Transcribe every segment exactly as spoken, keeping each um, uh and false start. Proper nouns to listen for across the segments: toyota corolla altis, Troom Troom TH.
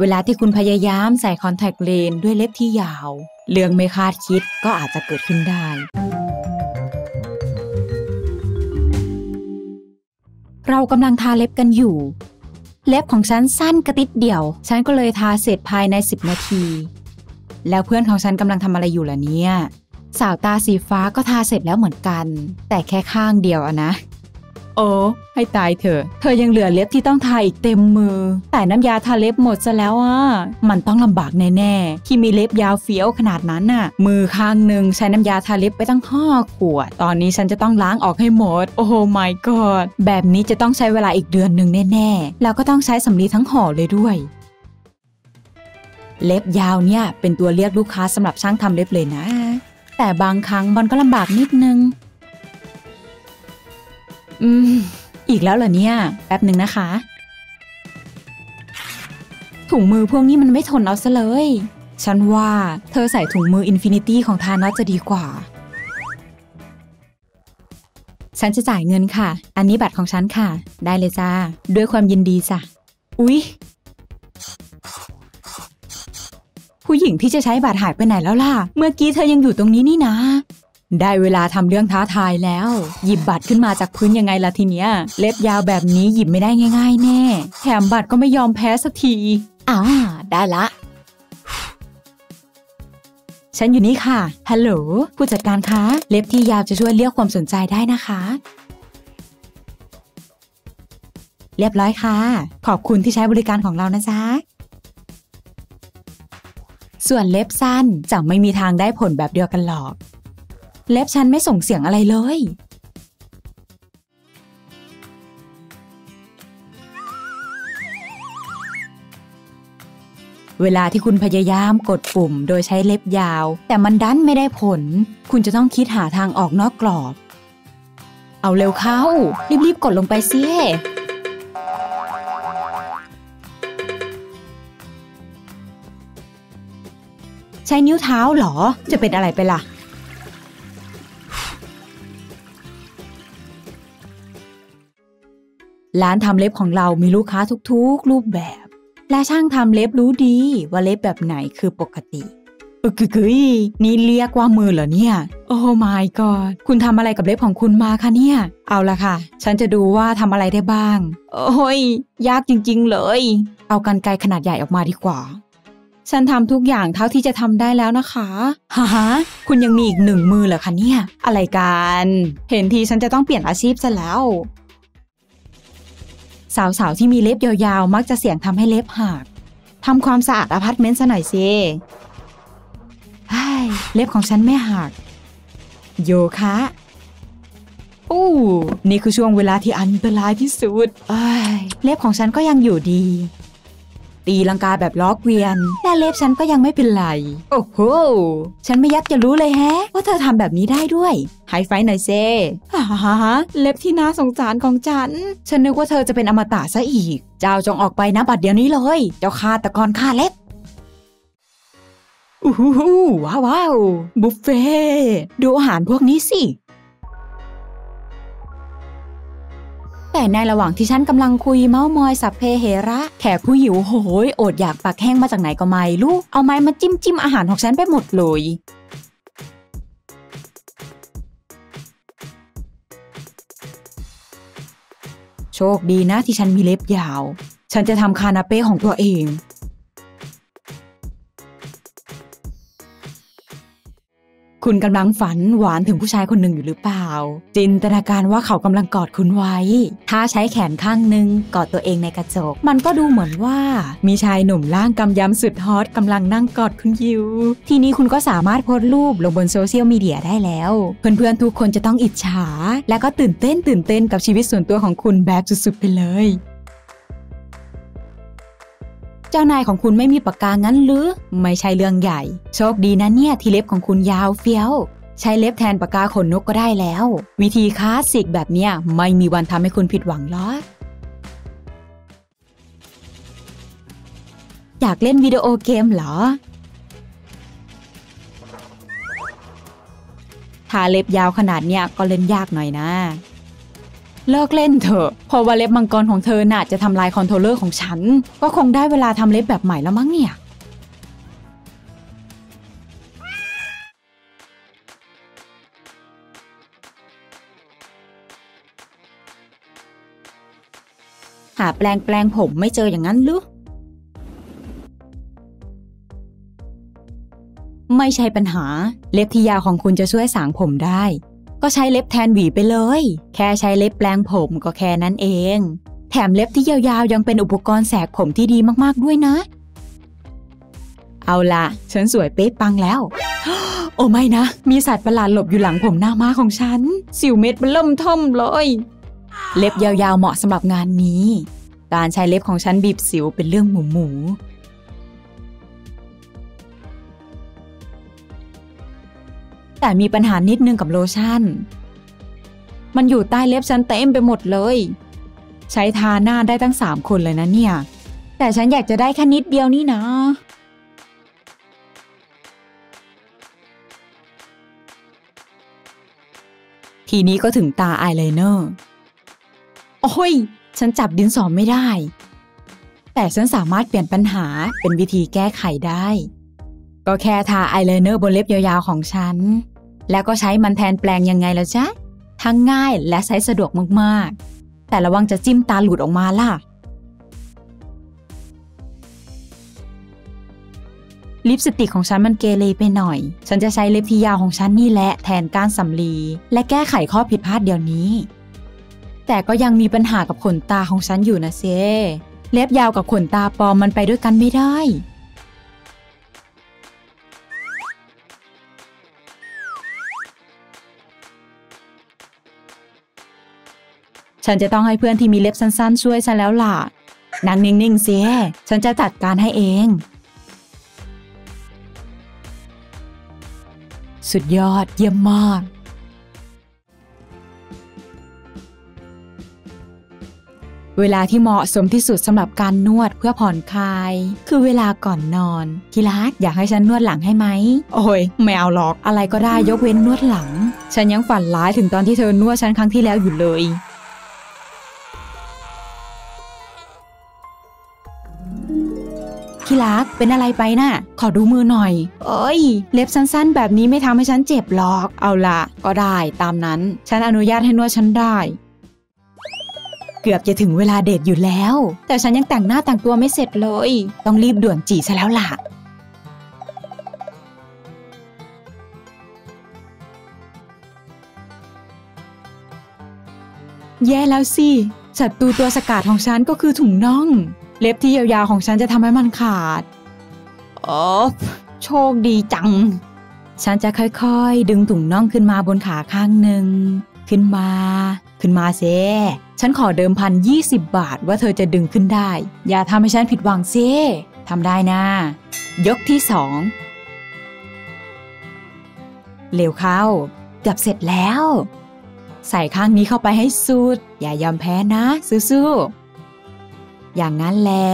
เวลาที่คุณพยายามใส่คอนแทคเลนส์ด้วยเล็บที่ยาวเรื่องไม่คาดคิดก็อาจจะเกิดขึ้นได้เรากำลังทาเล็บกันอยู่เล็บของฉันสั้นกระติดเดี่ยวฉันก็เลยทาเสร็จภายในสิบนาทีแล้วเพื่อนของฉันกำลังทำอะไรอยู่ล่ะเนี่ยสาวตาสีฟ้าก็ทาเสร็จแล้วเหมือนกันแต่แค่ข้างเดียวอะนะโอ้ให้ตายเถอะเธอยังเหลือเล็บที่ต้องทาอีกเต็มมือแต่น้ำยาทาเล็บหมดซะแล้วอ่ะมันต้องลำบากแน่ๆที่มีเล็บยาวเฟี้ยวขนาดนั้นน่ะมือข้างหนึ่งใช้น้ำยาทาเล็บไปตั้งห้าขวดตอนนี้ฉันจะต้องล้างออกให้หมดโอ้โห my god แบบนี้จะต้องใช้เวลาอีกเดือนหนึ่งแน่ๆแล้วก็ต้องใช้สำลีทั้งห่อเลยด้วยเล็บยาวเนี่ยเป็นตัวเรียกลูกค้าสำหรับช่างทำเล็บเลยนะแต่บางครั้งมันก็ลำบากนิดนึงอืมอีกแล้วเหรอเนี่ยแป๊บหนึ่งนะคะถุงมือพวกนี้มันไม่ทนเอาซะเลยฉันว่าเธอใส่ถุงมืออินฟินิตี้ของทานอสจะดีกว่าฉันจะจ่ายเงินค่ะอันนี้บัตรของฉันค่ะได้เลยจ้าด้วยความยินดีจ้ะอุ๊ยผู้หญิงที่จะใช้บัตรหายไปไหนแล้วล่ะเมื่อกี้เธอยังอยู่ตรงนี้นี่นะได้เวลาทำเรื่องท้าทายแล้วหยิบบัตรขึ้นมาจากพื้นยังไงล่ะทีเนี้ยเล็บยาวแบบนี้หยิบไม่ได้ง่ายๆแน่แถมบัตรก็ไม่ยอมแพ้สักทีอ่าได้ละฉันอยู่นี่ค่ะฮัลโหลผู้จัดการคะเล็บที่ยาวจะช่วยเรียกความสนใจได้นะคะเรียบร้อยค่ะขอบคุณที่ใช้บริการของเรานะจ๊ะส่วนเล็บสั้นจะไม่มีทางได้ผลแบบเดียวกันหรอกเล็บฉันไม่ส่งเสียงอะไรเลยเวลาที่คุณพยายามกดปุ่มโดยใช้เล็บยาวแต่มันดันไม่ได้ผลคุณจะต้องคิดหาทางออกนอกกรอบเอาเร็วเข้ารีบๆกดลงไปสิใช้นิ้วเท้าเหรอจะเป็นอะไรไปล่ะร้านทำเล็บของเรามีลูกค้าทุกๆรูปแบบและช่างทำเล็บรู้ดีว่าเล็บแบบไหนคือปกติอึกกึกนี่เรียกว่ามือเหรอเนี่ยโอ้ my god คุณทำอะไรกับเล็บของคุณมาคะเนี่ยเอาละค่ะฉันจะดูว่าทำอะไรได้บ้างโอ้ยยากจริงๆเลยเอากรรไกรขนาดใหญ่ออกมาดีกว่าฉันทำทุกอย่างเท่าที่จะทำได้แล้วนะคะฮ่าฮ่าคุณยังมีอีกหนึ่งมือเหรอคะเนี่ยอะไรกันเห็นทีฉันจะต้องเปลี่ยนอาชีพซะแล้วสาวๆที่มีเล็บยาวๆมักจะเสี่ยงทำให้เล็บหักทำความสะอาดอพาร์ตเมนต์ซะหน่อยสิเล็บของฉันไม่หักโยคะอู้นี่คือช่วงเวลาที่อันตรายที่สุดเล็บของฉันก็ยังอยู่ดีตีลังกาแบบล้อเกวียนแต่เล็บฉันก็ยังไม่เป็นไรโอ้โหฉันไม่ยักจะรู้เลยแฮะว่าเธอทำแบบนี้ได้ด้วยไฮไฟหน่อยเซ่ฮ่าฮ่าฮ่าเล็บที่น่าสงสารของฉันฉันนึกว่าเธอจะเป็นอมตะซะอีกเจ้าจงออกไปนะบัดเดี๋ยวนี้เลยเจ้าฆาตกรฆ่าเล็บอู้หูว้าวว้าวบุฟเฟ่ดูอาหารพวกนี้สิแต่ในระหว่างที่ฉันกำลังคุยเม้ามอยสัพเพเหระแขกผู้หิวโหยอดอยากปากแห้งมาจากไหนก็ไม่รู้เอาไม้มาจิ้มจิ้มอาหารของฉันไปหมดเลยโชคดีนะที่ฉันมีเล็บยาวฉันจะทำคานาเป้ของตัวเองคุณกำลังฝันหวานถึงผู้ชายคนหนึ่งอยู่หรือเปล่าจินตนาการว่าเขากำลังกอดคุณไว้ถ้าใช้แขนข้างหนึ่งกอดตัวเองในกระจกมันก็ดูเหมือนว่ามีชายหนุ่มร่างกำยำสุดฮอตกำลังนั่งกอดคุณอยู่ทีนี้คุณก็สามารถโพสต์รูปลงบนโซเชียลมีเดียได้แล้วเพื่อนๆทุกคนจะต้องอิจฉาและก็ตื่นเต้นตื่นเต้นกับชีวิตส่วนตัวของคุณแบบสุดๆไปเลยเจ้านายของคุณไม่มีปากกางั้นหรือไม่ใช่เรื่องใหญ่โชคดีนะเนี่ยที่เล็บของคุณยาวเฟี้ยวใช้เล็บแทนปากกาขนนกก็ได้แล้ววิธีคลาสสิกแบบเนี้ยไม่มีวันทำให้คุณผิดหวังหรอกอยากเล่นวิดีโอเกมเหรอทาเล็บยาวขนาดเนี้ยก็เล่นยากหน่อยนะ เลิกเล่นเถอะพอว่าเล็บมังกรของเธอน่าจะทำลายคอนโทรลเลอร์ของฉันก็คงได้เวลาทำเล็บแบบใหม่แล้วมั้งเนี่ยหาแปลงแปลงผมไม่เจออย่างนั้นหรือไม่ใช่ปัญหาเล็บที่ยาวของคุณจะช่วยสางผมได้ก็ใช้เล็บแทนหวีไปเลยแค่ใช้เล็บแปลงผมก็แค่นั้นเองแถมเล็บที่ยาวๆยังเป็นอุปกรณ์แสกผมที่ดีมากๆด้วยนะเอาล่ะฉันสวยเป๊ะปังแล้วโอ้ไม่นะมีสัตว์ประหลาดหลบอยู่หลังผมหน้าม้าของฉันสิวเม็ดเบิ่มเท่อมเลยเล็บยาวๆเหมาะสำหรับงานนี้การใช้เล็บของฉันบีบสิวเป็นเรื่องหมูหมูแต่มีปัญหานิดนึงกับโลชั่นมันอยู่ใต้เล็บฉันเต็มไปหมดเลยใช้ทาหน้าได้ตั้งสามคนเลยนะเนี่ยแต่ฉันอยากจะได้แค่นิดเดียวนี่นะทีนี้ก็ถึงตาอายไลเนอร์โอ้ยฉันจับดินสอไม่ได้แต่ฉันสามารถเปลี่ยนปัญหาเป็นวิธีแก้ไขได้ก็แค่ทาอายไลเนอร์บนเล็บยาวๆของฉันแล้วก็ใช้มันแทนแปลงยังไงแล้วจ๊ะทั้งง่ายและใช้สะดวกมากๆแต่ระวังจะจิ้มตาหลุดออกมาล่ะลิปสติกของฉันมันเกเรไปหน่อยฉันจะใช้เล็บที่ยาวของฉันนี่แหละแทนก้านสำลีและแก้ไขข้อผิดพลาดเดี๋ยวนี้แต่ก็ยังมีปัญหากับขนตาของฉันอยู่นะเซเล็บยาวกับขนตาปลอมมันไปด้วยกันไม่ได้ฉันจะต้องให้เพื่อนที่มีเล็บสั้นๆช่วยฉันแล้วล่ะนั่งนิ่งๆเซฉันจะจัดการให้เองสุดยอดเยี่ยมมากเวลาที่เหมาะสมที่สุดสำหรับการนวดเพื่อผ่อนคลายคือเวลาก่อนนอนที่รักอยากให้ฉันนวดหลังให้ไหมโอ้ยไม่เอาหรอกอะไรก็ได้ยกเว้นนวดหลังฉันยังฝันร้ายถึงตอนที่เธอนวดฉันครั้งที่แล้วอยู่เลยที่รักเป็นอะไรไปน่ะขอดูมือหน่อยเอ้ยเล็บสั้นๆแบบนี้ไม่ทำให้ฉันเจ็บหรอกเอาละก็ได้ตามนั้นฉันอนุญาตให้นวดฉันได้เกือบจะถึงเวลาเดทอยู่แล้วแต่ฉันยังแต่งหน้าแต่งตัวไม่เสร็จเลยต้องรีบด่วนจีซะแล้วล่ะแย่แล้วสิศัตรูตัวสกัดของฉันก็คือถุงน่องเล็บที่ยาวๆของฉันจะทำให้มันขาดอ๋อโชคดีจังฉันจะค่อยๆดึงถุงน่องขึ้นมาบนขาข้างหนึ่งขึ้นมาขึ้นมาเซ่ฉันขอเดิมพันยี่สิบบาทว่าเธอจะดึงขึ้นได้อย่าทำให้ฉันผิดหวังเซ่ทำได้นะยกที่สองเร็วเข้าเกือบเสร็จแล้วใส่ข้างนี้เข้าไปให้สุดอย่ายอมแพ้นะสู้ๆอย่างนั้นแหละ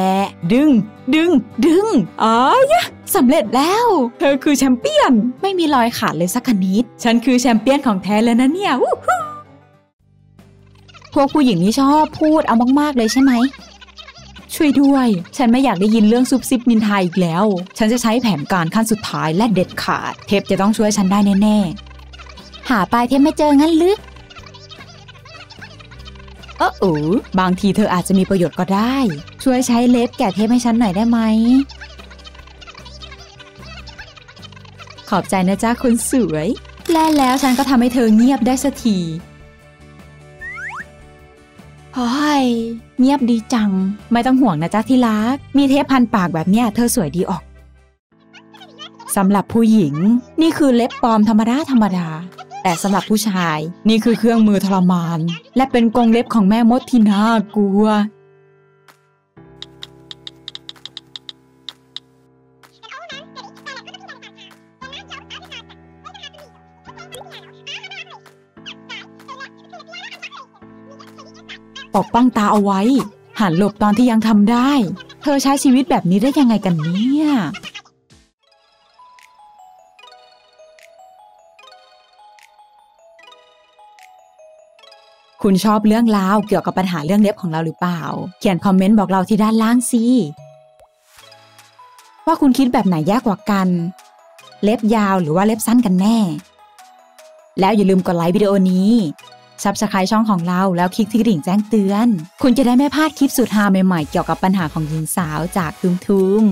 ดึงดึงดึงอ๋อยะสำเร็จแล้วเธอคือแชมเปี้ยนไม่มีรอยขาดเลยสักนิดฉันคือแชมเปี้ยนของแท้แล้วนะเนี่ยพวกผู้หญิงนี่ชอบพูดเอามากๆเลยใช่ไหมช่วยด้วยฉันไม่อยากได้ยินเรื่องซุบซิบนินทาอีกแล้วฉันจะใช้แผนการขั้นสุดท้ายและเด็ดขาดเทพจะต้องช่วยฉันได้แน่ๆหาปลายเทพไม่เจองั้นหรือเอออู๋บางทีเธออาจจะมีประโยชน์ก็ได้ช่วยใช้เล็บแกะเทปให้ฉันหน่อยได้ไหมขอบใจนะจ๊ะคนสวยและแล้วฉันก็ทำให้เธอเงียบได้สักทีโอ้ยเงียบดีจังไม่ต้องห่วงนะจ๊ะที่รักมีเทปพันปากแบบเนี้ยเธอสวยดีออกสำหรับผู้หญิงนี่คือเล็บปลอมธรรมดาธรรมดาแต่สำหรับผู้ชายนี่คือเครื่องมือทรมานและเป็นกรงเล็บของแม่มดที่น่ากลัวปกป้องตาเอาไว้หันหลบตอนที่ยังทำได้เธอใช้ชีวิตแบบนี้ได้ยังไงกันเนี่ย คุณชอบเรื่องราวเกี่ยวกับปัญหาเรื่องเล็บของเราหรือเปล่าเขียนคอมเมนต์บอกเราที่ด้านล่างสิว่าคุณคิดแบบไหนยากกว่ากันเล็บยาวหรือว่าเล็บสั้นกันแน่แล้วอย่าลืมกดไลค์วิดีโอนี้ ซับสไครบ์ ช่องของเราแล้วคลิกที่กระดิ่งแจ้งเตือนคุณจะได้ไม่พลาดคลิปสุดฮาใหม่ๆเกี่ยวกับปัญหาของหญิงสาวจากทุมทุม